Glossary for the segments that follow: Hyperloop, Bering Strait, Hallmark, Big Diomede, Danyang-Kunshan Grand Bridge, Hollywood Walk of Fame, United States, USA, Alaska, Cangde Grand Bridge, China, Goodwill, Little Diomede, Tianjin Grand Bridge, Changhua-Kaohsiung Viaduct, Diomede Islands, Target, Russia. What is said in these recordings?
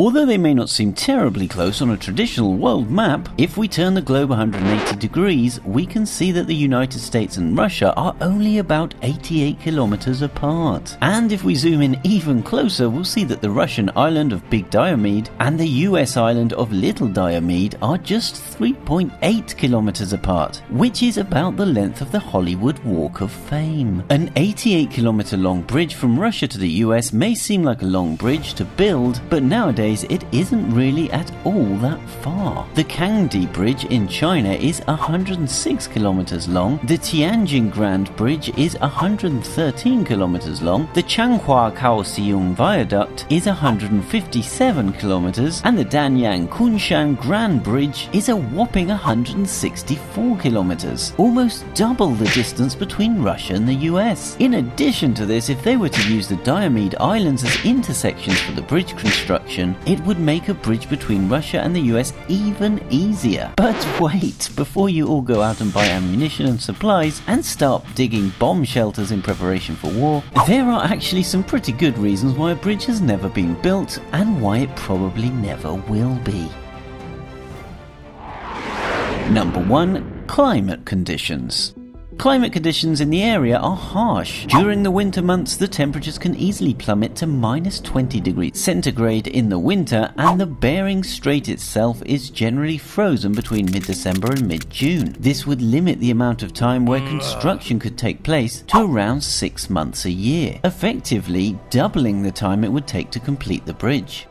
Although they may not seem terribly close on a traditional world map, if we turn the globe 180 degrees, we can see that the United States and Russia are only about 88 kilometers apart. And if we zoom in even closer, we'll see that the Russian island of Big Diomede and the US island of Little Diomede are just 3.8 kilometers apart, which is about the length of the Hollywood Walk of Fame. An 88 kilometer long bridge from Russia to the US may seem like a long bridge to build, but nowadays it isn't really at all that far. The Cangde Bridge in China is 106 kilometers long, the Tianjin Grand Bridge is 113 kilometers long, the Changhua-Kaohsiung Viaduct is 157 kilometers, and the Danyang-Kunshan Grand Bridge is a whopping 164 kilometers, almost double the distance between Russia and the US. In addition to this, if they were to use the Diomede Islands as intersections for the bridge construction, it would make a bridge between Russia and the US even easier. But wait, before you all go out and buy ammunition and supplies and start digging bomb shelters in preparation for war, there are actually some pretty good reasons why a bridge has never been built and why it probably never will be. Number 1. Climate conditions. Climate conditions in the area are harsh. During the winter months, the temperatures can easily plummet to -20°C in the winter, and the Bering Strait itself is generally frozen between mid-December and mid-June. This would limit the amount of time where construction could take place to around 6 months a year, effectively doubling the time it would take to complete the bridge.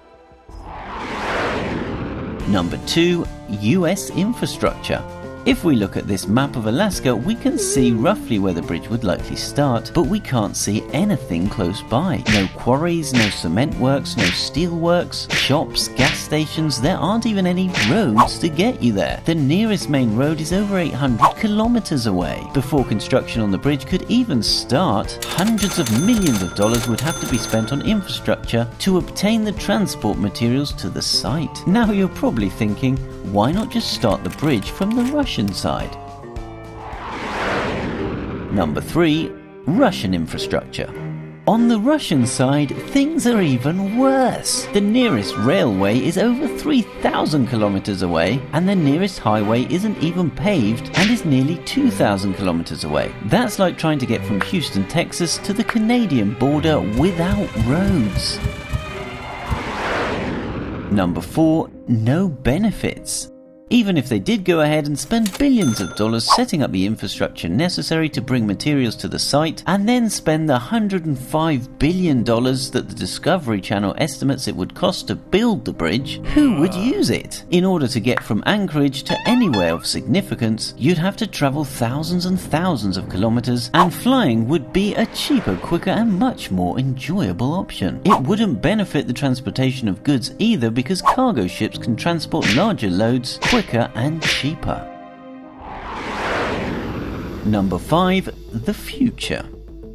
Number 2. US infrastructure. If we look at this map of Alaska, we can see roughly where the bridge would likely start, but we can't see anything close by. No quarries, no cement works, no steel works, shops, gas stations, there aren't even any roads to get you there. The nearest main road is over 800 kilometers away. Before construction on the bridge could even start, hundreds of millions of dollars would have to be spent on infrastructure to obtain the transport materials to the site. Now you're probably thinking, why not just start the bridge from the Russian side? Number 3. Russian infrastructure. On the Russian side, things are even worse. The nearest railway is over 3,000 kilometers away, and the nearest highway isn't even paved and is nearly 2,000 kilometers away. That's like trying to get from Houston, Texas to the Canadian border without roads. Number 4. No benefits. Even if they did go ahead and spend billions of dollars setting up the infrastructure necessary to bring materials to the site, and then spend the $105 billion that the Discovery Channel estimates it would cost to build the bridge, who would use it? In order to get from Anchorage to anywhere of significance, you'd have to travel thousands and thousands of kilometers, and flying would be a cheaper, quicker, and much more enjoyable option. It wouldn't benefit the transportation of goods either, because cargo ships can transport larger loads quicker and cheaper. Number 5. The future.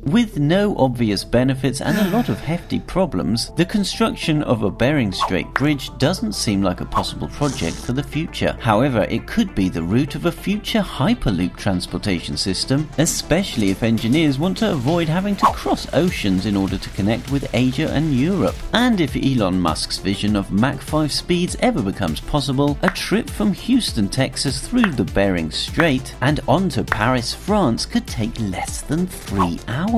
With no obvious benefits and a lot of hefty problems, the construction of a Bering Strait bridge doesn't seem like a possible project for the future. However, it could be the route of a future Hyperloop transportation system, especially if engineers want to avoid having to cross oceans in order to connect with Asia and Europe. And if Elon Musk's vision of Mach 5 speeds ever becomes possible, a trip from Houston, Texas through the Bering Strait and on to Paris, France could take less than 3 hours.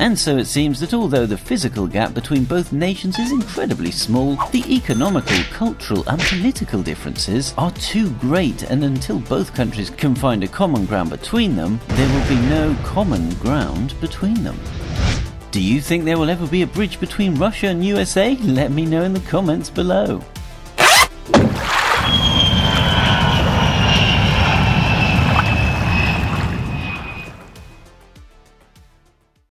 And so it seems that although the physical gap between both nations is incredibly small, the economical, cultural and political differences are too great, and until both countries can find a common ground between them, there will be no common ground between them. Do you think there will ever be a bridge between Russia and USA? Let me know in the comments below.